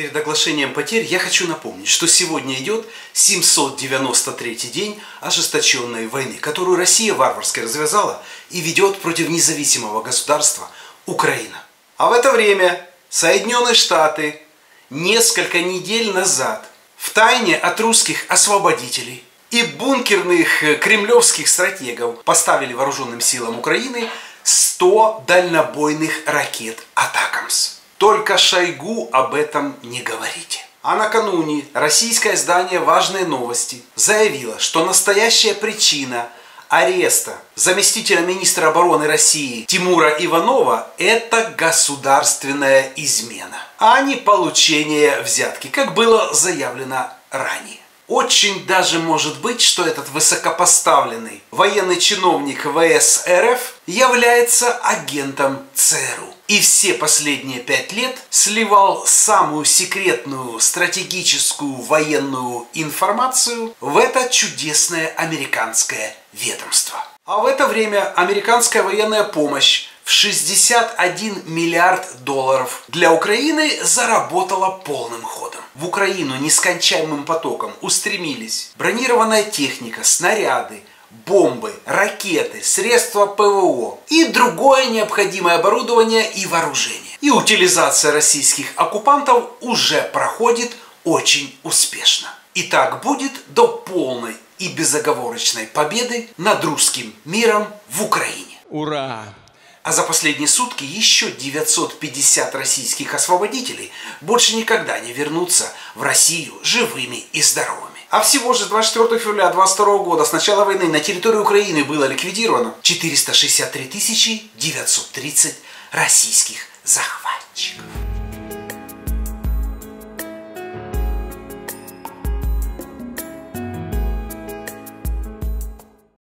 Перед оглашением потерь я хочу напомнить, что сегодня идет 793-й день ожесточенной войны, которую Россия варварски развязала и ведет против независимого государства Украина. А в это время Соединенные Штаты несколько недель назад втайне от русских освободителей и бункерных кремлевских стратегов поставили вооруженным силам Украины 100 дальнобойных ракет «Атакамс». Только Шойгу об этом не говорите. А накануне российское издание «Важные новости» заявило, что настоящая причина ареста заместителя министра обороны России Тимура Иванова – это государственная измена, а не получение взятки, как было заявлено ранее. Очень даже может быть, что этот высокопоставленный военный чиновник ВС РФ является агентом ЦРУ. И все последние 5 лет сливал самую секретную стратегическую военную информацию в это чудесное американское ведомство. А в это время американская военная помощь в 61 миллиард долларов для Украины заработала полным ходом. В Украину нескончаемым потоком устремились бронированная техника, снаряды, бомбы, ракеты, средства ПВО и другое необходимое оборудование и вооружение. И утилизация российских оккупантов уже проходит очень успешно. И так будет до полной и безоговорочной победы над русским миром в Украине. Ура! А за последние сутки еще 950 российских освободителей больше никогда не вернутся в Россию живыми и здоровыми. А всего же 24 февраля 2022 года с начала войны на территории Украины было ликвидировано 463 930 российских захватчиков.